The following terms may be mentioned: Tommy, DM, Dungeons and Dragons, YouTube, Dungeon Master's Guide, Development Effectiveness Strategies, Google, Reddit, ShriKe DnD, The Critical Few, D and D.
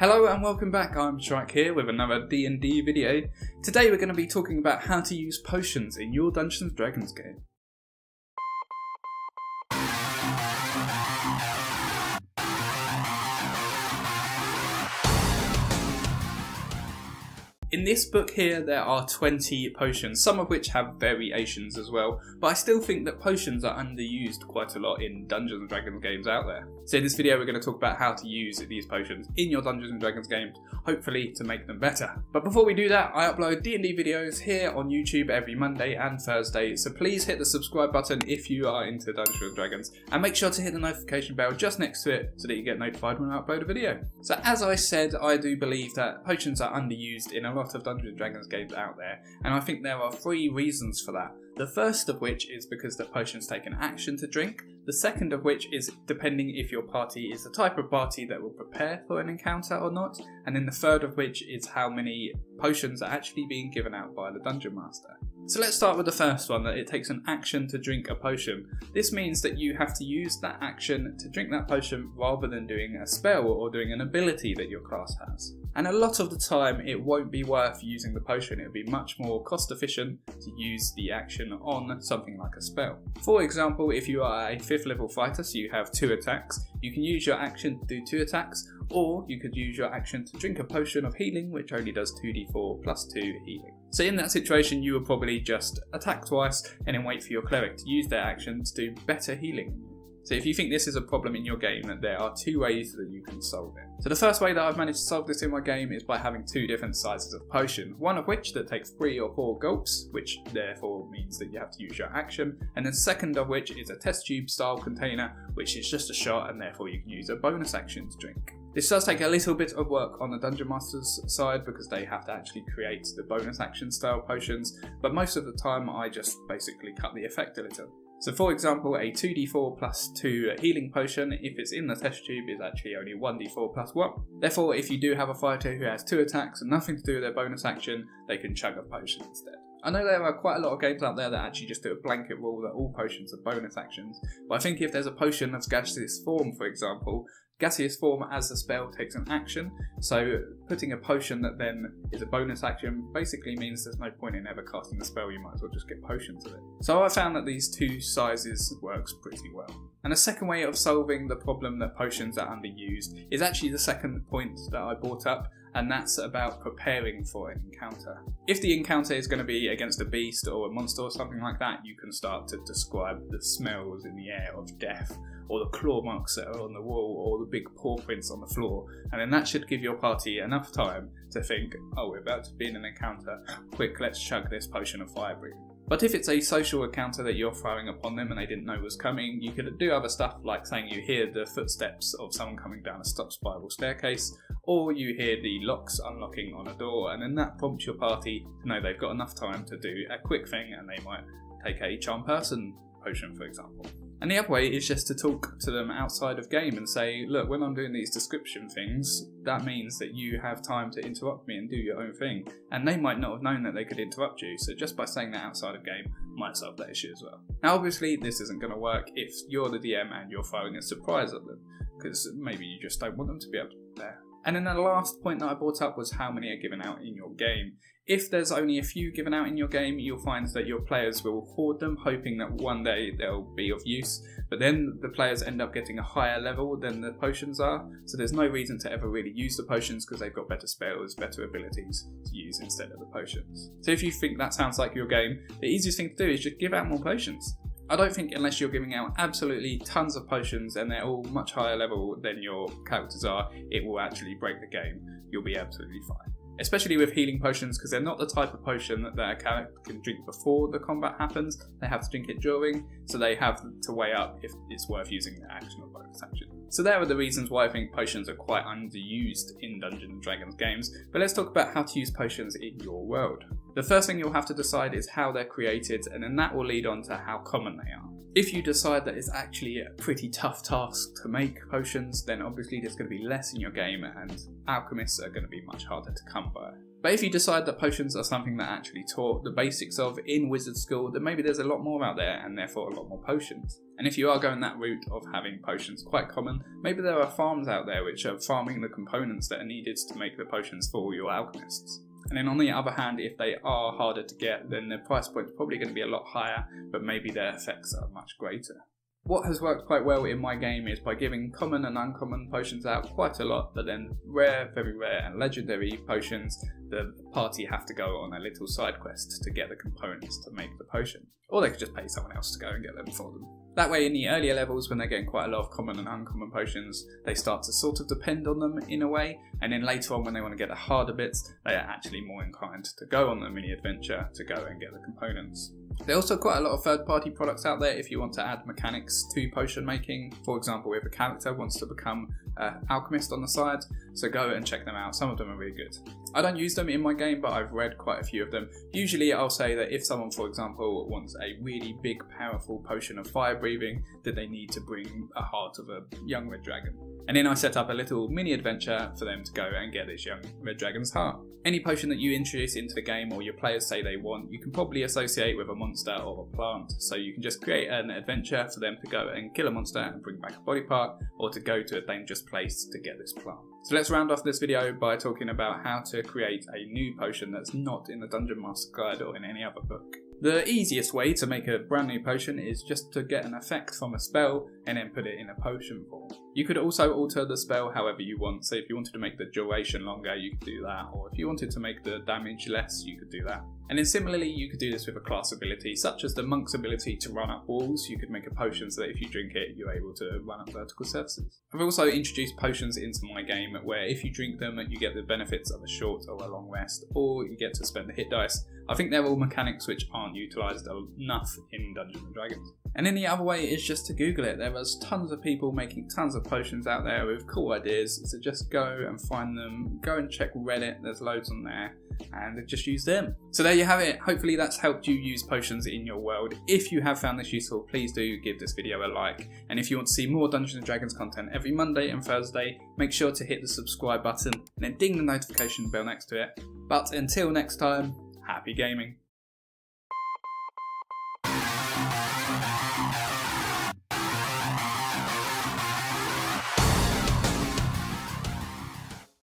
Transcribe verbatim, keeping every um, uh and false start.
Hello and welcome back, I'm Shrike here with another D and D video. Today we're going to be talking about how to use potions in your Dungeons and Dragons game. In this book here there are twenty potions, some of which have variations as well, but I still think that potions are underused quite a lot in Dungeons and Dragons games out there. So in this video we're going to talk about how to use these potions in your Dungeons and Dragons games, hopefully to make them better. But before we do that, I upload D and D videos here on YouTube every Monday and Thursday, so please hit the subscribe button if you are into Dungeons and Dragons, and make sure to hit the notification bell just next to it so that you get notified when I upload a video. So as I said, I do believe that potions are underused in a lot of Dungeons and Dragons games out there, and I think there are three reasons for that. The first of which is because the potions take an action to drink, the second of which is depending if your party is the type of party that will prepare for an encounter or not, and then the third of which is how many potions are actually being given out by the Dungeon Master. So let's start with the first one, that it takes an action to drink a potion. This means that you have to use that action to drink that potion rather than doing a spell or doing an ability that your class has. And a lot of the time it won't be worth using the potion, it would be much more cost efficient to use the action on something like a spell. For example, if you are a fifth level fighter, so you have two attacks, you can use your action to do two attacks, or you could use your action to drink a potion of healing which only does two d four plus two healing. So in that situation you would probably just attack twice and then wait for your cleric to use their action to do better healing. So if you think this is a problem in your game, that there are two ways that you can solve it. So the first way that I've managed to solve this in my game is by having two different sizes of potion, one of which that takes three or four gulps, which therefore means that you have to use your action, and the second of which is a test tube style container, which is just a shot and therefore you can use a bonus action to drink. This does take a little bit of work on the Dungeon Master's side because they have to actually create the bonus action style potions, but most of the time I just basically cut the effect a little. So for example, a two d four plus two healing potion, if it's in the test tube, is actually only one d four plus one. Therefore, if you do have a fighter who has two attacks and nothing to do with their bonus action, they can chug a potion instead. I know there are quite a lot of games out there that actually just do a blanket rule that all potions are bonus actions, but I think if there's a potion of gaseous form, for example, gaseous form as a spell takes an action, so putting a potion that then is a bonus action basically means there's no point in ever casting the spell, you might as well just get potions of it. So I found that these two sizes works pretty well. And the second way of solving the problem that potions are underused is actually the second point that I brought up, and that's about preparing for an encounter. If the encounter is going to be against a beast or a monster or something like that, you can start to describe the smells in the air of death, or the claw marks that are on the wall, or the big paw prints on the floor, and then that should give your party enough time to think, oh, we're about to be in an encounter, quick, let's chug this potion of fire breathing. But if it's a social encounter that you're throwing upon them and they didn't know was coming, you could do other stuff like saying you hear the footsteps of someone coming down a stop spiral staircase, or you hear the locks unlocking on a door, and then that prompts your party to know they've got enough time to do a quick thing, and they might take a charm person potion, for example. And the other way is just to talk to them outside of game and say, look, when I'm doing these description things, that means that you have time to interrupt me and do your own thing. And they might not have known that they could interrupt you, so just by saying that outside of game might solve that issue as well. Now obviously this isn't going to work if you're the D M and you're throwing a surprise at them, because maybe you just don't want them to be able to prepare. And then the last point that I brought up was how many are given out in your game. If there's only a few given out in your game, you'll find that your players will hoard them, hoping that one day they'll be of use, but then the players end up getting a higher level than the potions are, so there's no reason to ever really use the potions because they've got better spells, better abilities to use instead of the potions. So if you think that sounds like your game, the easiest thing to do is just give out more potions. I don't think unless you're giving out absolutely tons of potions and they're all much higher level than your characters are, it will actually break the game. You'll be absolutely fine. Especially with healing potions, because they're not the type of potion that a character can drink before the combat happens, they have to drink it during, so they have to weigh up if it's worth using their action or bonus action. So there are the reasons why I think potions are quite underused in Dungeons and Dragons games, but let's talk about how to use potions in your world. The first thing you'll have to decide is how they're created, and then that will lead on to how common they are. If you decide that it's actually a pretty tough task to make potions, then obviously there's going to be less in your game and alchemists are going to be much harder to come by. But if you decide that potions are something that actually taught the basics of in wizard school, then maybe there's a lot more out there and therefore a lot more potions. And if you are going that route of having potions quite common, maybe there are farms out there which are farming the components that are needed to make the potions for all your alchemists. And then on the other hand, if they are harder to get, then the price point is probably going to be a lot higher, but maybe their effects are much greater. What has worked quite well in my game is by giving common and uncommon potions out quite a lot, but then rare, very rare and legendary potions, the party have to go on a little side quest to get the components to make the potion. Or they could just pay someone else to go and get them for them. That way in the earlier levels, when they're getting quite a lot of common and uncommon potions, they start to sort of depend on them in a way, and then later on when they want to get the harder bits, they are actually more inclined to go on the mini adventure to go and get the components. There are also quite a lot of third party products out there if you want to add mechanics to potion making. For example, if a character wants to become an alchemist on the side, so go and check them out. Some of them are really good. I don't use them in my game, but I've read quite a few of them. Usually I'll say that if someone, for example, wants a really big powerful potion of fire breathing, that they need to bring a heart of a young red dragon. And then I set up a little mini adventure for them to go and get this young red dragon's heart. Any potion that you introduce into the game or your players say they want, you can probably associate with a monster or a plant. So you can just create an adventure for them to go and kill a monster and bring back a body part, or to go to a dangerous place to get this plant. So let's round off this video by talking about how to create a new potion that's not in the Dungeon Masters Guide or in any other book. The easiest way to make a brand new potion is just to get an effect from a spell and then put it in a potion form. You could also alter the spell however you want, so if you wanted to make the duration longer you could do that, or if you wanted to make the damage less you could do that. And then similarly you could do this with a class ability, such as the monk's ability to run up walls. You could make a potion so that if you drink it you're able to run up vertical surfaces. I've also introduced potions into my game where if you drink them you get the benefits of a short or a long rest, or you get to spend the hit dice. I think they're all mechanics which aren't utilised enough in Dungeons and Dragons. And then the other way is just to Google it. There was tons of people making tons of potions out there with cool ideas, so just go and find them, go and check Reddit, there's loads on there, and just use them. So there you have it, hopefully that's helped you use potions in your world. If you have found this useful, please do give this video a like, and if you want to see more Dungeons and Dragons content every Monday and Thursday, make sure to hit the subscribe button and then ding the notification bell next to it. But until next time, happy gaming.